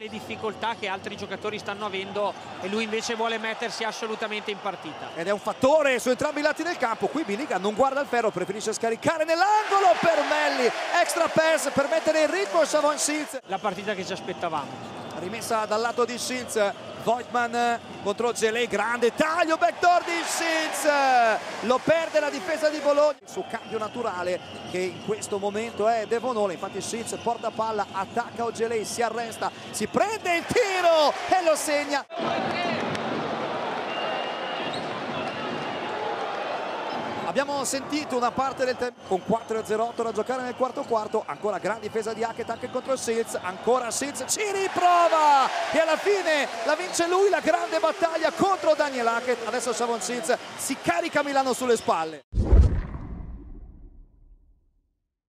Le difficoltà che altri giocatori stanno avendo e lui invece vuole mettersi assolutamente in partita. Ed è un fattore su entrambi i lati del campo. Qui Biligan non guarda il ferro, preferisce scaricare nell'angolo per Melli. Extra pass per mettere in ritmo Shavon Shields. La partita che ci aspettavamo. Rimessa dal lato di Schiltz, Voigtman contro Gelei, grande taglio, backdoor di Schiltz, lo perde la difesa di Bologna. Il suo cambio naturale che in questo momento è Devonola, infatti Schiltz porta palla, attacca Gelei, si arresta, si prende il tiro e lo segna. Abbiamo sentito una parte del tempo con 4:08 da giocare nel quarto quarto, ancora gran difesa di Hackett anche contro Schiltz, ancora Schiltz ci riprova e alla fine la vince lui la grande battaglia contro Daniel Hackett. Adesso Shavon Schiltz si carica Milano sulle spalle.